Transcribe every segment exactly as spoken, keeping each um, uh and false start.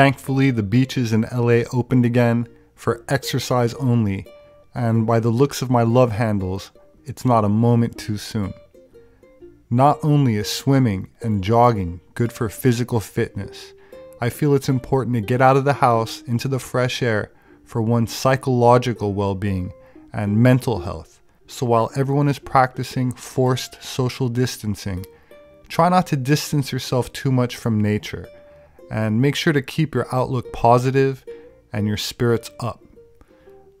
Thankfully, the beaches in L A opened again for exercise only, and by the looks of my love handles, it's not a moment too soon. Not only is swimming and jogging good for physical fitness, I feel it's important to get out of the house into the fresh air for one's psychological well-being and mental health. So while everyone is practicing forced social distancing, try not to distance yourself too much from nature, and make sure to keep your outlook positive and your spirits up.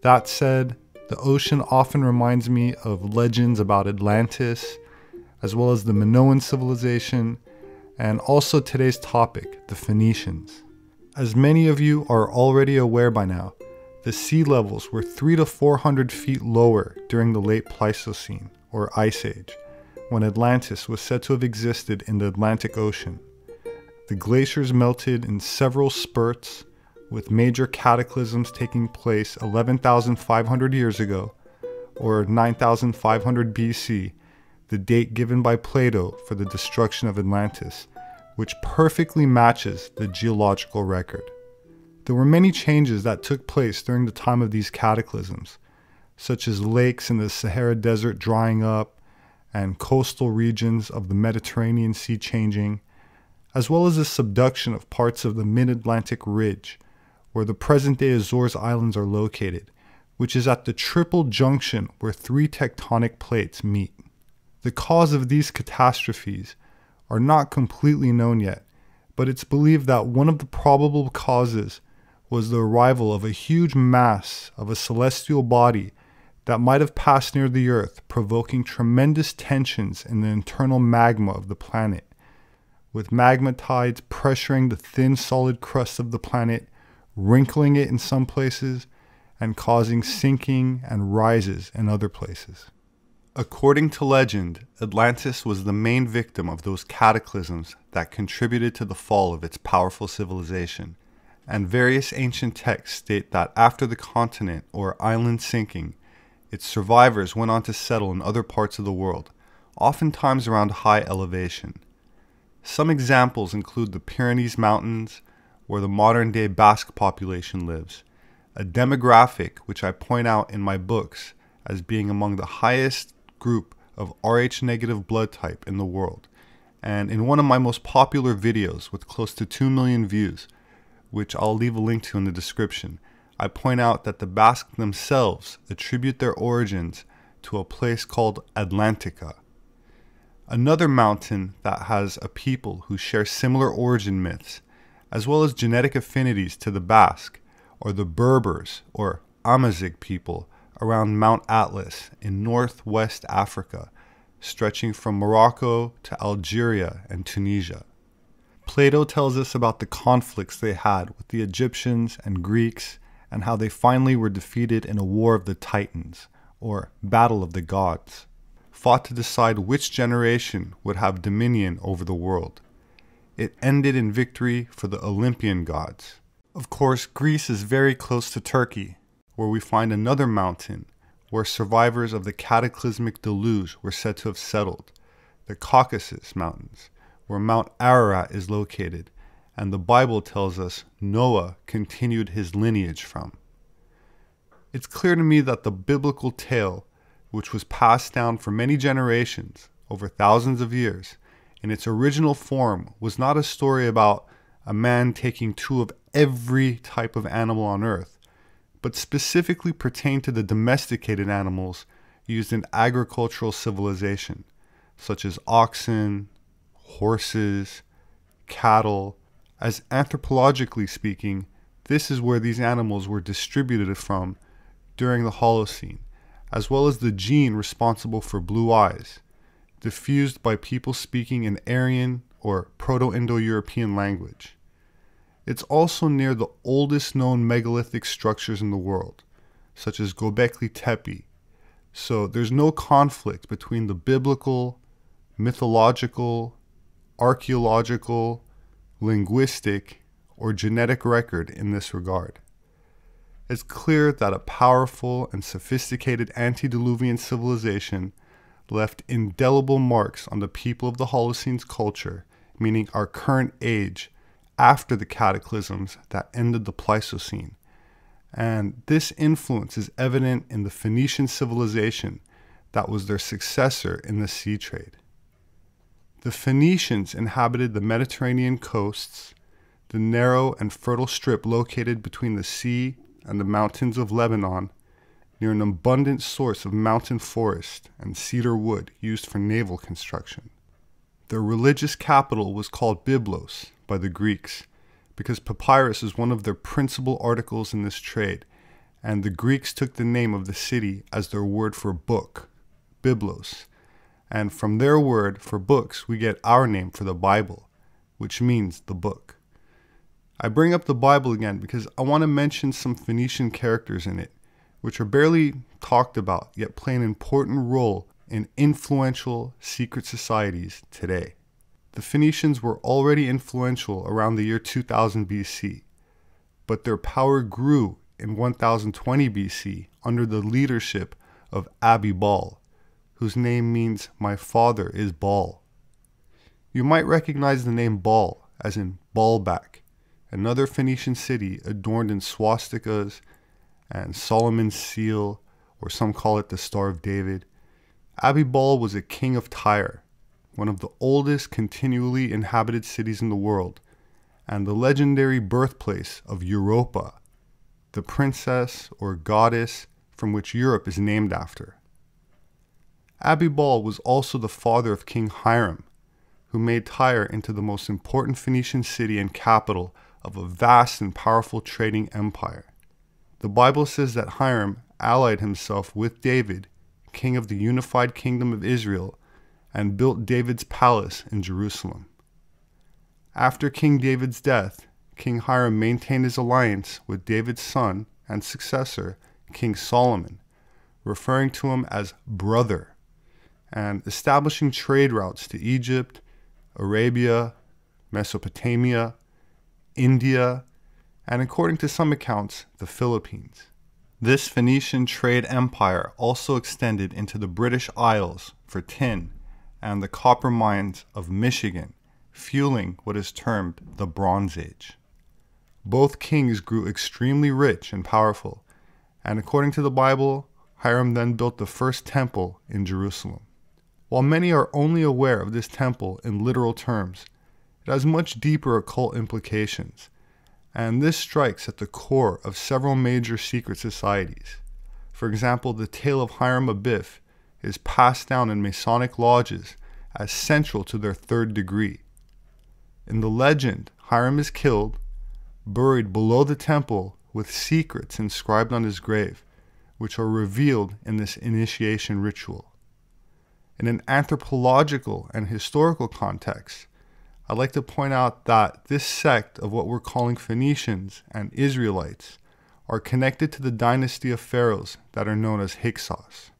That said, the ocean often reminds me of legends about Atlantis, as well as the Minoan civilization, and also today's topic, the Phoenicians. As many of you are already aware by now, the sea levels were three to four hundred feet lower during the late Pleistocene, or Ice Age, when Atlantis was said to have existed in the Atlantic Ocean. The glaciers melted in several spurts, with major cataclysms taking place eleven thousand five hundred years ago, or nine thousand five hundred B C, the date given by Plato for the destruction of Atlantis, which perfectly matches the geological record. There were many changes that took place during the time of these cataclysms, such as lakes in the Sahara Desert drying up and coastal regions of the Mediterranean Sea changing, as well as the subduction of parts of the Mid-Atlantic Ridge, where the present-day Azores Islands are located, which is at the triple junction where three tectonic plates meet. The cause of these catastrophes are not completely known yet, but it's believed that one of the probable causes was the arrival of a huge mass of a celestial body that might have passed near the Earth, provoking tremendous tensions in the internal magma of the planet, with magma tides pressuring the thin solid crust of the planet, wrinkling it in some places, and causing sinking and rises in other places. According to legend, Atlantis was the main victim of those cataclysms that contributed to the fall of its powerful civilization, and various ancient texts state that after the continent or island sinking, its survivors went on to settle in other parts of the world, oftentimes around high elevation. Some examples include the Pyrenees Mountains, where the modern-day Basque population lives, a demographic which I point out in my books as being among the highest group of R H negative blood type in the world, and in one of my most popular videos with close to two million views, which I'll leave a link to in the description, I point out that the Basque themselves attribute their origins to a place called Atlantica. Another mountain that has a people who share similar origin myths, as well as genetic affinities to the Basque, are the Berbers or Amazigh people around Mount Atlas in northwest Africa, stretching from Morocco to Algeria and Tunisia. Plato tells us about the conflicts they had with the Egyptians and Greeks, and how they finally were defeated in a war of the Titans, or Battle of the Gods, fought to decide which generation would have dominion over the world. It ended in victory for the Olympian gods. Of course, Greece is very close to Turkey, where we find another mountain where survivors of the cataclysmic deluge were said to have settled, the Caucasus Mountains, where Mount Ararat is located, and the Bible tells us Noah continued his lineage from. It's clear to me that the biblical tale, which was passed down for many generations, over thousands of years, in its original form was not a story about a man taking two of every type of animal on earth, but specifically pertained to the domesticated animals used in agricultural civilization, such as oxen, horses, cattle. As anthropologically speaking, this is where these animals were distributed from during the Holocene, as well as the gene responsible for blue eyes, diffused by people speaking an Aryan or Proto-Indo-European language. It's also near the oldest known megalithic structures in the world, such as Göbekli Tepe, so there's no conflict between the biblical, mythological, archaeological, linguistic, or genetic record in this regard. It's clear that a powerful and sophisticated antediluvian civilization left indelible marks on the people of the Holocene's culture, meaning our current age, after the cataclysms that ended the Pleistocene. And this influence is evident in the Phoenician civilization that was their successor in the sea trade. The Phoenicians inhabited the Mediterranean coasts, the narrow and fertile strip located between the sea and the mountains of Lebanon, near an abundant source of mountain forest and cedar wood used for naval construction. Their religious capital was called Byblos by the Greeks, because papyrus is one of their principal articles in this trade, and the Greeks took the name of the city as their word for book, Byblos, and from their word for books we get our name for the Bible, which means the book. I bring up the Bible again because I want to mention some Phoenician characters in it, which are barely talked about yet play an important role in influential secret societies today. The Phoenicians were already influential around the year two thousand B C, but their power grew in one thousand twenty B C under the leadership of Abibal, whose name means "my father is Baal." You might recognize the name Baal as in Baalbek, another Phoenician city adorned in swastikas and Solomon's seal, or some call it the Star of David. Abibal was a king of Tyre, one of the oldest continually inhabited cities in the world, and the legendary birthplace of Europa, the princess or goddess from which Europe is named after. Abibal was also the father of King Hiram, who made Tyre into the most important Phoenician city and capital of a vast and powerful trading empire. The Bible says that Hiram allied himself with David, king of the unified kingdom of Israel, and built David's palace in Jerusalem. After King David's death, King Hiram maintained his alliance with David's son and successor, King Solomon, referring to him as brother, and establishing trade routes to Egypt, Arabia, Mesopotamia, India, and according to some accounts, the Philippines. This Phoenician trade empire also extended into the British Isles for tin and the copper mines of Michigan, fueling what is termed the Bronze Age. Both kings grew extremely rich and powerful, and according to the Bible, Hiram then built the first temple in Jerusalem. While many are only aware of this temple in literal terms, it has much deeper occult implications, and this strikes at the core of several major secret societies. For example, the tale of Hiram Abiff is passed down in Masonic lodges as central to their third degree. In the legend, Hiram is killed, buried below the temple with secrets inscribed on his grave, which are revealed in this initiation ritual. In an anthropological and historical context, I'd like to point out that this sect of what we're calling Phoenicians and Israelites are connected to the dynasty of pharaohs that are known as Hyksos.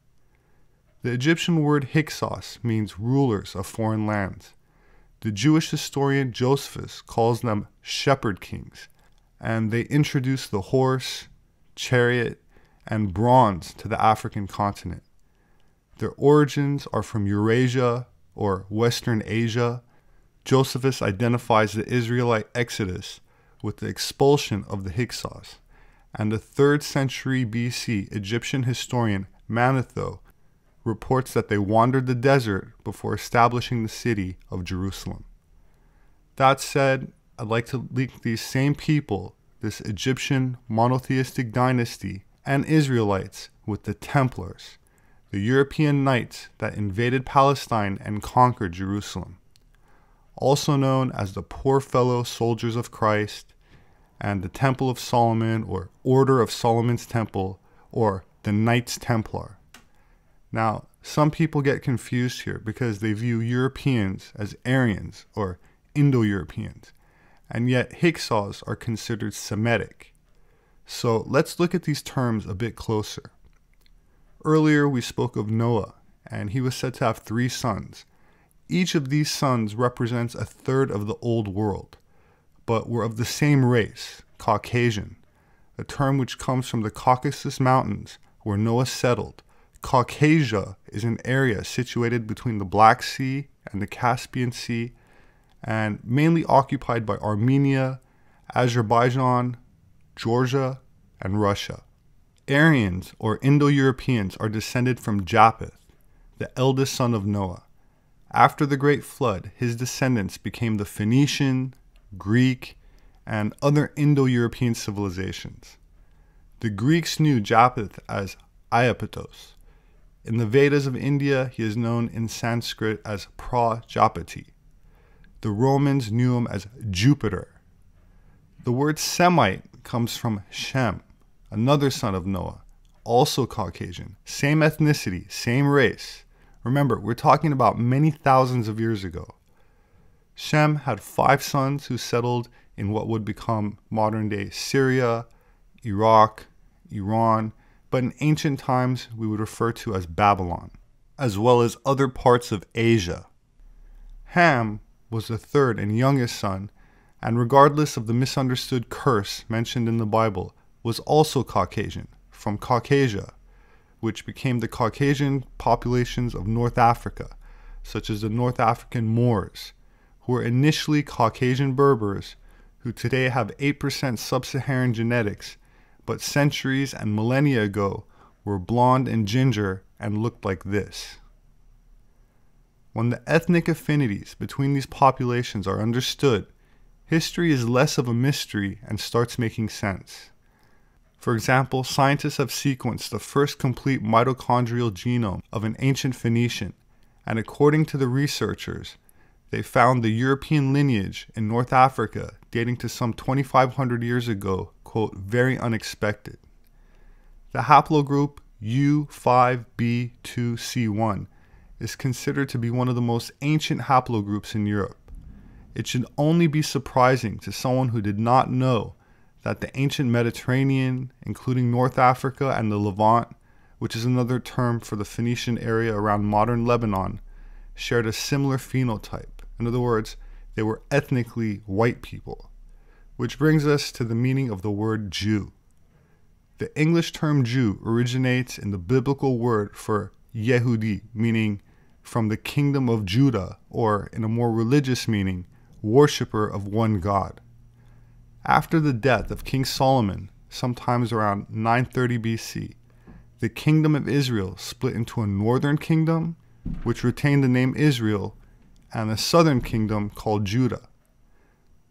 The Egyptian word Hyksos means rulers of foreign lands. The Jewish historian Josephus calls them shepherd kings, and they introduced the horse, chariot, and bronze to the African continent. Their origins are from Eurasia, or Western Asia. Josephus identifies the Israelite exodus with the expulsion of the Hyksos, and the third century B C Egyptian historian Manetho reports that they wandered the desert before establishing the city of Jerusalem. That said, I'd like to link these same people, this Egyptian monotheistic dynasty, and Israelites with the Templars, the European knights that invaded Palestine and conquered Jerusalem, also known as the Poor Fellow Soldiers of Christ, and the Temple of Solomon, or Order of Solomon's Temple, or the Knights Templar. Now, some people get confused here because they view Europeans as Aryans or Indo-Europeans, and yet Hyksos are considered Semitic. So let's look at these terms a bit closer. Earlier we spoke of Noah, and he was said to have three sons. Each of these sons represents a third of the Old World, but were of the same race, Caucasian, a term which comes from the Caucasus Mountains where Noah settled. Caucasia is an area situated between the Black Sea and the Caspian Sea, and mainly occupied by Armenia, Azerbaijan, Georgia, and Russia. Aryans, or Indo-Europeans, are descended from Japheth, the eldest son of Noah. After the Great Flood, his descendants became the Phoenician, Greek, and other Indo-European civilizations. The Greeks knew Japheth as Iapetos. In the Vedas of India, he is known in Sanskrit as Prajapati. The Romans knew him as Jupiter. The word Semite comes from Shem, another son of Noah, also Caucasian, same ethnicity, same race. Remember, we're talking about many thousands of years ago. Shem had five sons who settled in what would become modern-day Syria, Iraq, Iran, but in ancient times we would refer to as Babylon, as well as other parts of Asia. Ham was the third and youngest son, and regardless of the misunderstood curse mentioned in the Bible, was also Caucasian, from Caucasia, which became the Caucasian populations of North Africa, such as the North African Moors, who were initially Caucasian Berbers, who today have eight percent sub-Saharan genetics, but centuries and millennia ago were blonde and ginger and looked like this. When the ethnic affinities between these populations are understood, history is less of a mystery and starts making sense. For example, scientists have sequenced the first complete mitochondrial genome of an ancient Phoenician, and according to the researchers, they found the European lineage in North Africa dating to some twenty-five hundred years ago, quote, very unexpected. The haplogroup U five B two C one is considered to be one of the most ancient haplogroups in Europe. It should only be surprising to someone who did not know that the ancient Mediterranean, including North Africa and the Levant, which is another term for the Phoenician area around modern Lebanon, shared a similar phenotype. In other words, they were ethnically white people. Which brings us to the meaning of the word Jew. The English term Jew originates in the biblical word for Yehudi, meaning from the kingdom of Judah, or in a more religious meaning, worshipper of one God. After the death of King Solomon, sometimes around nine thirty B C, the kingdom of Israel split into a northern kingdom, which retained the name Israel, and a southern kingdom called Judah.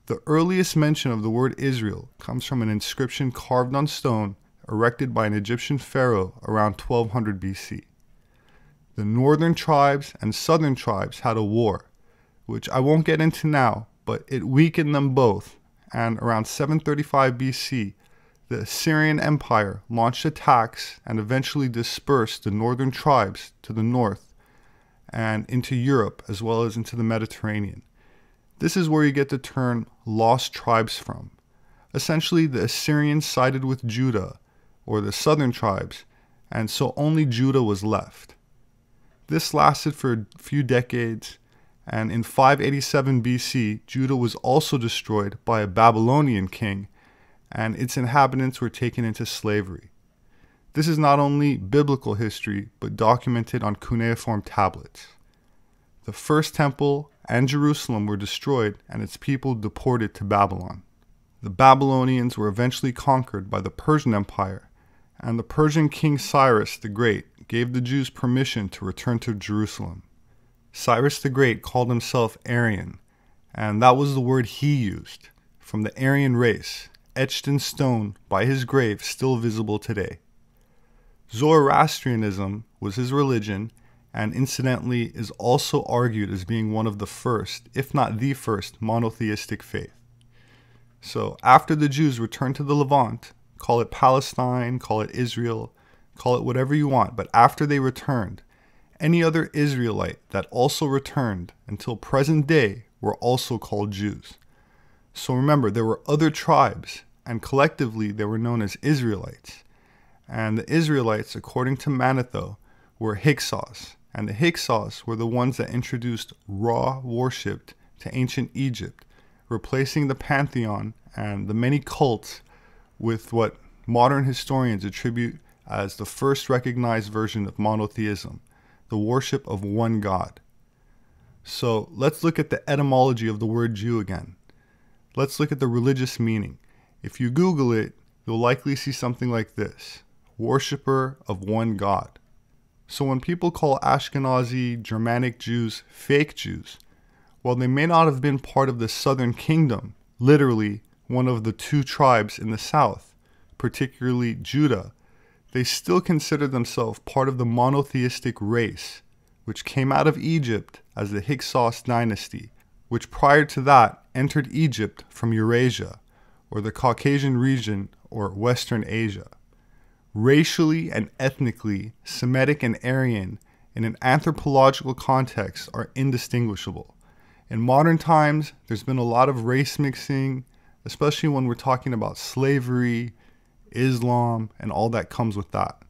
The earliest mention of the word Israel comes from an inscription carved on stone erected by an Egyptian pharaoh around twelve hundred B C. The northern tribes and southern tribes had a war, which I won't get into now, but it weakened them both, and around seven thirty-five B C, the Assyrian Empire launched attacks and eventually dispersed the northern tribes to the north and into Europe as well as into the Mediterranean. This is where you get the term lost tribes from. Essentially, the Assyrians sided with Judah, or the southern tribes, and so only Judah was left. This lasted for a few decades, and in five eighty-seven B C, Judah was also destroyed by a Babylonian king, and its inhabitants were taken into slavery. This is not only biblical history, but documented on cuneiform tablets. The first temple and Jerusalem were destroyed, and its people deported to Babylon. The Babylonians were eventually conquered by the Persian Empire, and the Persian king Cyrus the Great gave the Jews permission to return to Jerusalem. Cyrus the Great called himself Aryan, and that was the word he used, from the Aryan race, etched in stone by his grave still visible today. Zoroastrianism was his religion, and incidentally is also argued as being one of the first, if not the first, monotheistic faith. So after the Jews returned to the Levant, call it Palestine, call it Israel, call it whatever you want, but after they returned, any other Israelite that also returned until present day were also called Jews. So remember, there were other tribes, and collectively they were known as Israelites. And the Israelites, according to Manetho, were Hyksos, and the Hyksos were the ones that introduced Ra worship to ancient Egypt, replacing the pantheon and the many cults with what modern historians attribute as the first recognized version of monotheism, the worship of one God. So let's look at the etymology of the word Jew again. Let's look at the religious meaning. If you Google it, you'll likely see something like this: worshipper of one God. So when people call Ashkenazi Germanic Jews fake Jews, while they may not have been part of the Southern Kingdom, literally one of the two tribes in the south, particularly Judah, they still consider themselves part of the monotheistic race, which came out of Egypt as the Hyksos dynasty, which prior to that entered Egypt from Eurasia, or the Caucasian region, or Western Asia. Racially and ethnically, Semitic and Aryan, in an anthropological context, are indistinguishable. In modern times, there's been a lot of race mixing, especially when we're talking about slavery, Islam, and all that comes with that.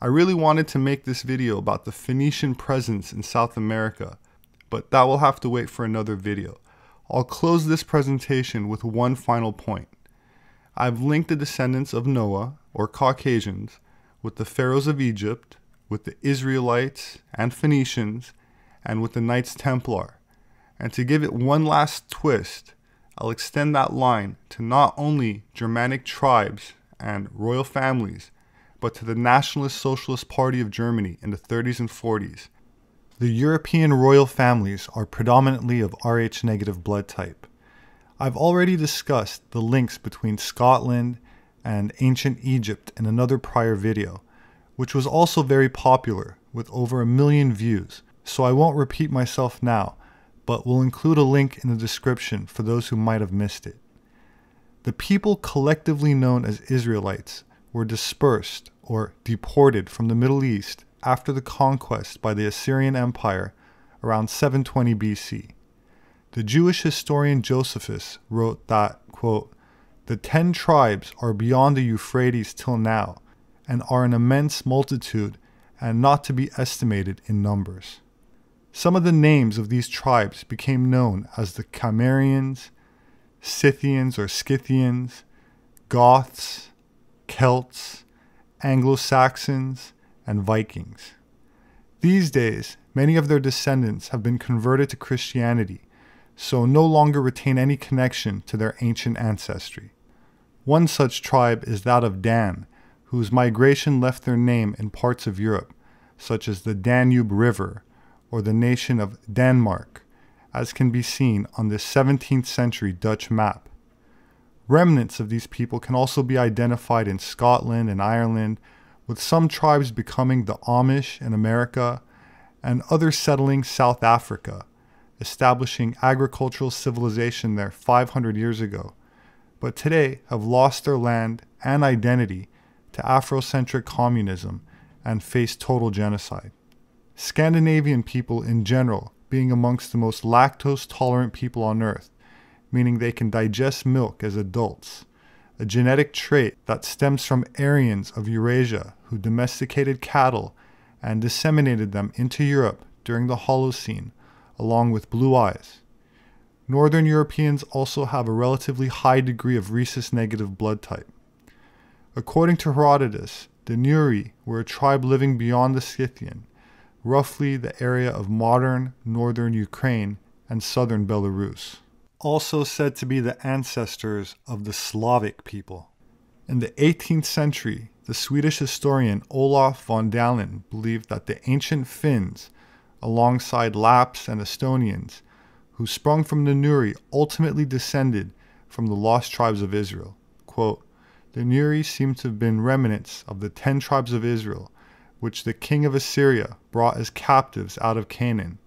I really wanted to make this video about the Phoenician presence in South America, but that will have to wait for another video. I'll close this presentation with one final point. I've linked the descendants of Noah, or Caucasians, with the pharaohs of Egypt, with the Israelites and Phoenicians, and with the Knights Templar. And to give it one last twist, I'll extend that line to not only Germanic tribes and royal families, but to the Nationalist Socialist Party of Germany in the thirties and forties. The European royal families are predominantly of Rh-negative blood type. I've already discussed the links between Scotland and ancient Egypt in another prior video, which was also very popular with over a million views, so I won't repeat myself now, but will include a link in the description for those who might have missed it. The people collectively known as Israelites were dispersed or deported from the Middle East after the conquest by the Assyrian Empire around seven twenty B C. The Jewish historian Josephus wrote that, quote, "The ten tribes are beyond the Euphrates till now, and are an immense multitude, and not to be estimated in numbers." Some of the names of these tribes became known as the Cimmerians, Scythians or Scythians, Goths, Celts, Anglo-Saxons, and Vikings. These days, many of their descendants have been converted to Christianity, so no longer retain any connection to their ancient ancestry. One such tribe is that of Dan, whose migration left their name in parts of Europe, such as the Danube River or the nation of Denmark, as can be seen on this seventeenth century Dutch map. Remnants of these people can also be identified in Scotland and Ireland, with some tribes becoming the Amish in America and others settling South Africa, establishing agricultural civilization there five hundred years ago, but today have lost their land and identity to Afrocentric communism and face total genocide. Scandinavian people in general being amongst the most lactose-tolerant people on earth, meaning they can digest milk as adults, a genetic trait that stems from Aryans of Eurasia who domesticated cattle and disseminated them into Europe during the Holocene, along with blue eyes. Northern Europeans also have a relatively high degree of Rhesus-negative blood type. According to Herodotus, the Neuri were a tribe living beyond the Scythian, roughly the area of modern northern Ukraine and southern Belarus, also said to be the ancestors of the Slavic people. In the eighteenth century, the Swedish historian Olaf von Dahlen believed that the ancient Finns, alongside Lapps and Estonians, who sprung from the Neuri, ultimately descended from the lost tribes of Israel. Quote, "The Neuri seem to have been remnants of the ten tribes of Israel, which the king of Assyria brought as captives out of Canaan.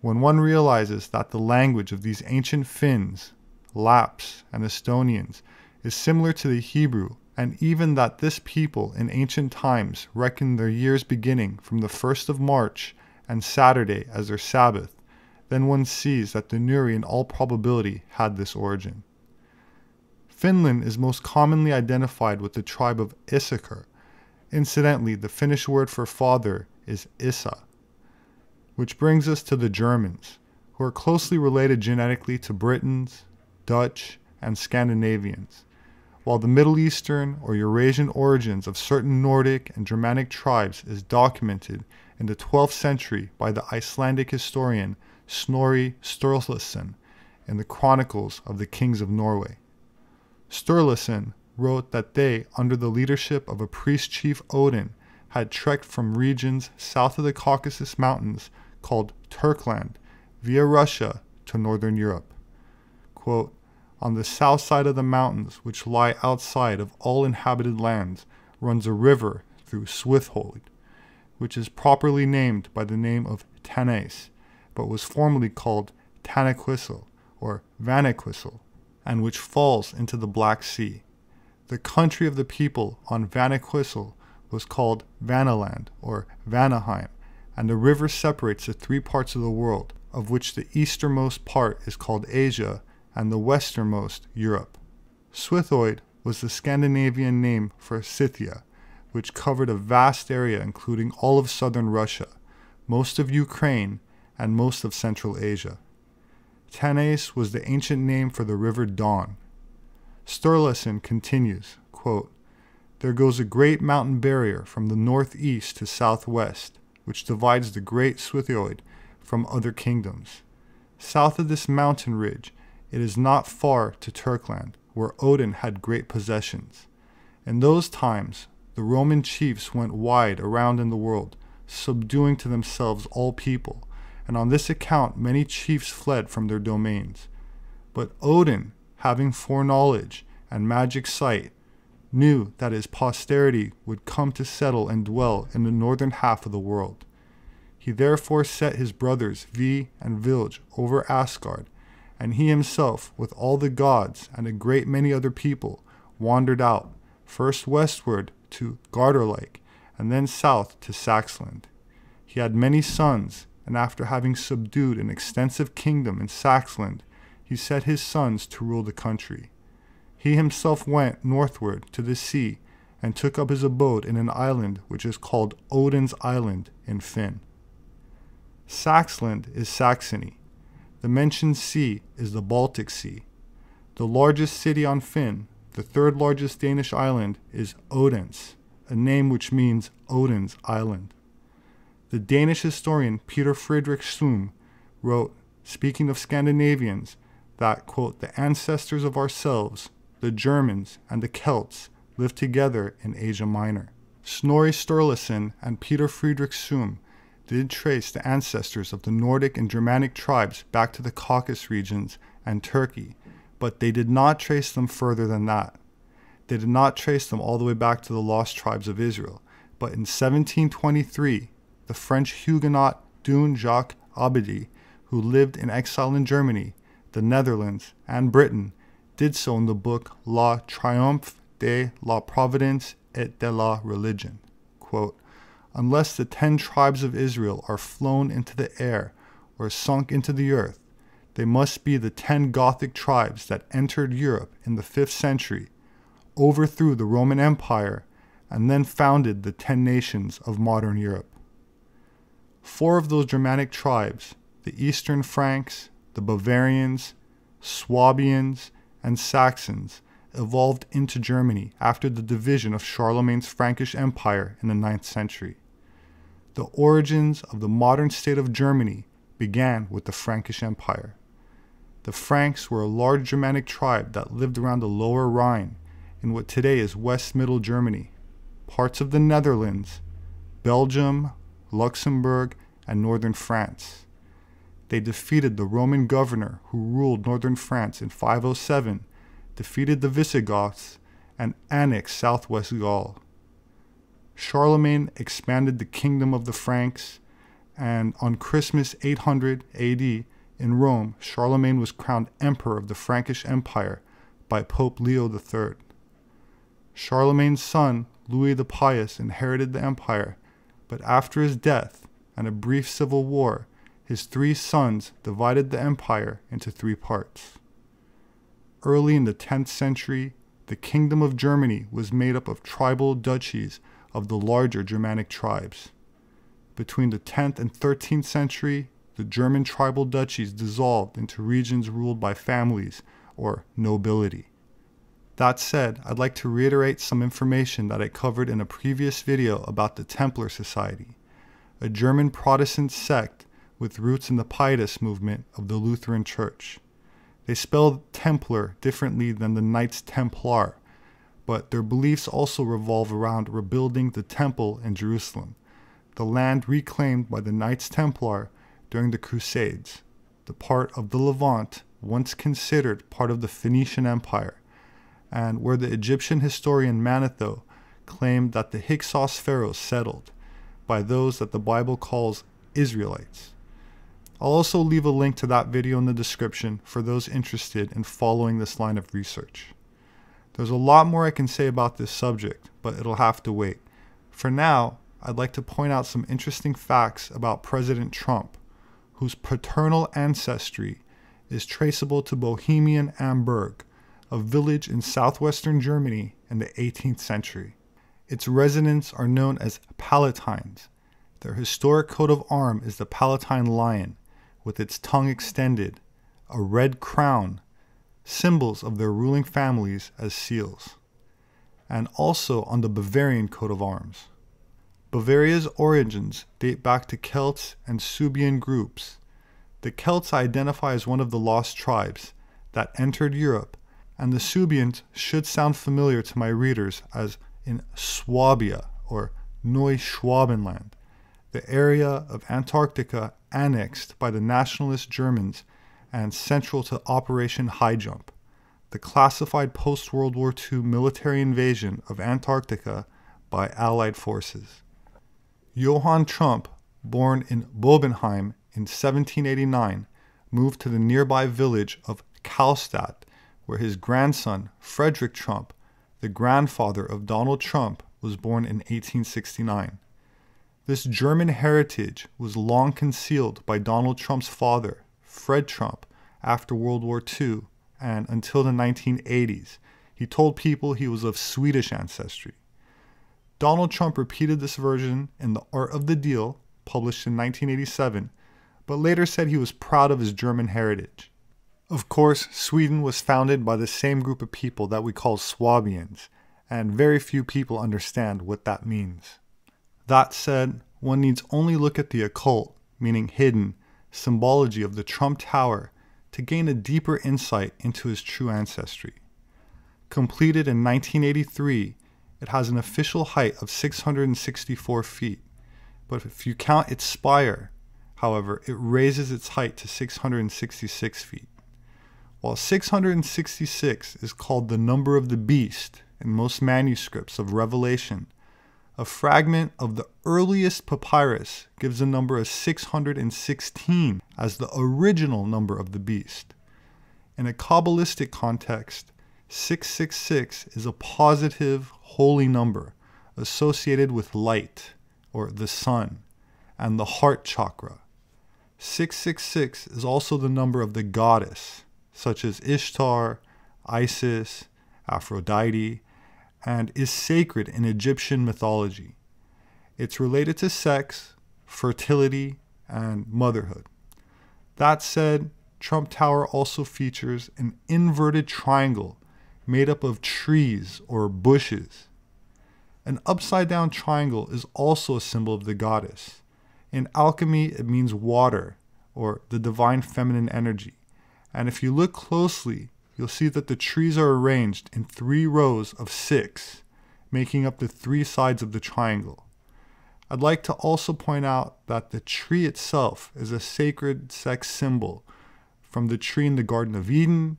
When one realizes that the language of these ancient Finns, Lapps, and Estonians is similar to the Hebrew, and even that this people in ancient times reckoned their years beginning from the first of March and Saturday as their Sabbath, then one sees that the Neuri in all probability had this origin." Finland is most commonly identified with the tribe of Issachar. Incidentally, the Finnish word for father is Issa. Which brings us to the Germans, who are closely related genetically to Britons, Dutch, and Scandinavians, while the Middle Eastern or Eurasian origins of certain Nordic and Germanic tribes is documented in the twelfth century by the Icelandic historian Snorri Sturluson in the Chronicles of the Kings of Norway. Sturluson wrote that they, under the leadership of a priest chief Odin, had trekked from regions south of the Caucasus Mountains called Turkland via Russia to northern Europe. Quote, on the south side of the mountains, which lie outside of all inhabited lands, runs a river through Swithold, which is properly named by the name of Tanais, but was formerly called Tanaquisel or Vanaquisel, and which falls into the Black Sea. The country of the people on Vanaquisel was called Vanaland or Vanaheim, and the river separates the three parts of the world, of which the easternmost part is called Asia and the westernmost Europe. Swithold was the Scandinavian name for Scythia, which covered a vast area including all of southern Russia, most of Ukraine, and most of Central Asia. Tanais was the ancient name for the river Don. Sturluson continues, quote, there goes a great mountain barrier from the northeast to southwest, which divides the great Swithold from other kingdoms. South of this mountain ridge, it is not far to Turkland, where Odin had great possessions. In those times, the Roman chiefs went wide around in the world, subduing to themselves all people, and on this account many chiefs fled from their domains. But Odin, having foreknowledge and magic sight, knew that his posterity would come to settle and dwell in the northern half of the world. He therefore set his brothers Vi and Vilj over Asgard, and he himself, with all the gods and a great many other people, wandered out, first westward to Gardarlike, and then south to Saxland. He had many sons, and after having subdued an extensive kingdom in Saxland, he set his sons to rule the country. He himself went northward to the sea, and took up his abode in an island which is called Odin's Island in Finn. Saxland is Saxony. The mentioned sea is the Baltic Sea. The largest city on Finn, the third largest Danish island, is Odense, a name which means Odin's Island. The Danish historian Peter Friedrich Sum wrote, speaking of Scandinavians, that, quote, the ancestors of ourselves, the Germans and the Celts, lived together in Asia Minor. Snorri Sturluson and Peter Friedrich Sum did trace the ancestors of the Nordic and Germanic tribes back to the Caucasus regions and Turkey, but they did not trace them further than that. They did not trace them all the way back to the lost tribes of Israel, but in seventeen twenty-three, the French Huguenot Dun Jacques Abadie, who lived in exile in Germany, the Netherlands, and Britain, did so in the book La Triomphe de la Providence et de la Religion. Quote, unless the ten tribes of Israel are flown into the air or sunk into the earth, they must be the ten Gothic tribes that entered Europe in the fifth century, overthrew the Roman Empire, and then founded the ten nations of modern Europe. Four of those Germanic tribes, the Eastern Franks, the Bavarians, Swabians, and Saxons, evolved into Germany after the division of Charlemagne's Frankish Empire in the ninth century. The origins of the modern state of Germany began with the Frankish Empire. The Franks were a large Germanic tribe that lived around the Lower Rhine in what today is West Middle Germany, parts of the Netherlands, Belgium, Luxembourg, and northern France. They defeated the Roman governor who ruled northern France in five oh seven, defeated the Visigoths, and annexed southwest Gaul. Charlemagne expanded the kingdom of the Franks, and on Christmas eight hundred A D in Rome, Charlemagne was crowned Emperor of the Frankish Empire by Pope Leo the third. Charlemagne's son, Louis the Pious, inherited the empire, but after his death and a brief civil war, his three sons divided the empire into three parts. Early in the tenth century, the Kingdom of Germany was made up of tribal duchies of the larger Germanic tribes. Between the tenth and thirteenth century, the German tribal duchies dissolved into regions ruled by families or nobility. That said, I'd like to reiterate some information that I covered in a previous video about the Templar Society, a German Protestant sect with roots in the Pietist movement of the Lutheran Church. They spelled Templar differently than the Knights Templar, but their beliefs also revolve around rebuilding the Temple in Jerusalem, the land reclaimed by the Knights Templar during the Crusades, the part of the Levant once considered part of the Phoenician Empire, and where the Egyptian historian Manetho claimed that the Hyksos pharaohs settled, by those that the Bible calls Israelites. I'll also leave a link to that video in the description for those interested in following this line of research. There's a lot more I can say about this subject, but it'll have to wait. For now, I'd like to point out some interesting facts about President Trump, whose paternal ancestry is traceable to Bohemian Amberg, a village in southwestern Germany in the eighteenth century. Its residents are known as Palatines. Their historic coat of arm is the Palatine lion, with its tongue extended, a red crown, symbols of their ruling families as seals, and also on the Bavarian coat of arms. Bavaria's origins date back to Celts and Suebian groups. The Celts identify as one of the lost tribes that entered Europe, and the Suebians should sound familiar to my readers as in Swabia or Neuschwabenland, the area of Antarctica annexed by the nationalist Germans and central to Operation High Jump, the classified post-World War Two military invasion of Antarctica by Allied forces. Johann Trump, born in Bobenheim in seventeen eighty-nine, moved to the nearby village of Kallstadt, where his grandson, Frederick Trump, the grandfather of Donald Trump, was born in eighteen sixty-nine. This German heritage was long concealed by Donald Trump's father, Fred Trump, after World War Two, and until the nineteen eighties, he told people he was of Swedish ancestry. Donald Trump repeated this version in The Art of the Deal, published in nineteen eighty-seven, but later said he was proud of his German heritage. Of course, Sweden was founded by the same group of people that we call Swabians, and very few people understand what that means. That said, one needs only look at the occult, meaning hidden, symbology of the Trump Tower to gain a deeper insight into his true ancestry. Completed in nineteen eighty-three, it has an official height of six hundred sixty-four feet, but if you count its spire, however, it raises its height to six hundred sixty-six feet. While six hundred sixty-six is called the number of the beast in most manuscripts of Revelation, a fragment of the earliest papyrus gives the number of six hundred sixteen as the original number of the beast. In a Kabbalistic context, six six six is a positive, holy number associated with light, or the sun, and the heart chakra. six six six is also the number of the goddess, such as Ishtar, Isis, Aphrodite, and is sacred in Egyptian mythology. It's related to sex, fertility, and motherhood. That said, Trump Tower also features an inverted triangle made up of trees or bushes. An upside-down triangle is also a symbol of the goddess. In alchemy, it means water, or the divine feminine energy. And if you look closely, you'll see that the trees are arranged in three rows of six, making up the three sides of the triangle. I'd like to also point out that the tree itself is a sacred sex symbol, from the tree in the Garden of Eden,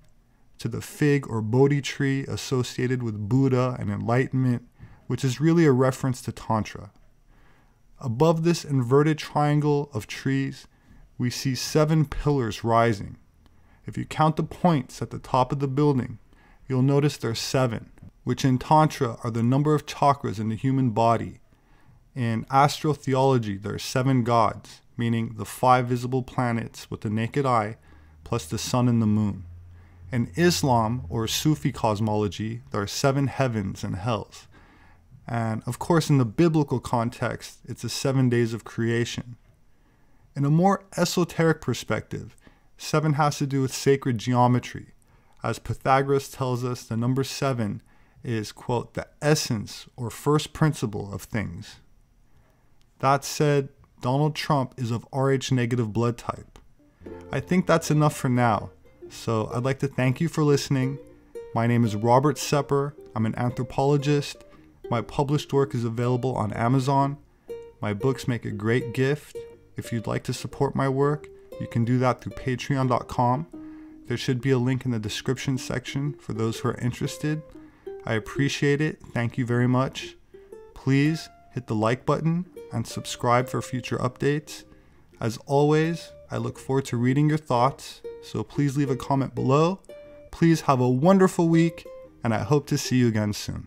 to the fig or Bodhi tree associated with Buddha and enlightenment, which is really a reference to Tantra. Above this inverted triangle of trees, we see seven pillars rising. If you count the points at the top of the building, you'll notice there's seven, which in Tantra are the number of chakras in the human body. In astrotheology, there are seven gods, meaning the five visible planets with the naked eye, plus the sun and the moon. In Islam, or Sufi cosmology, there are seven heavens and hells. And of course, in the biblical context, it's the seven days of creation. In a more esoteric perspective, seven has to do with sacred geometry, as Pythagoras tells us the number seven is, quote, the essence or first principle of things. That said, Donald Trump is of R H negative blood type. I think that's enough for now. So I'd like to thank you for listening. My name is Robert Sepper. I'm an anthropologist. My published work is available on Amazon. My books make a great gift. If you'd like to support my work, you can do that through patreon dot com. There should be a link in the description section for those who are interested. I appreciate it. Thank you very much. Please hit the like button and subscribe for future updates. As always, I look forward to reading your thoughts, so please leave a comment below. Please have a wonderful week, and I hope to see you again soon.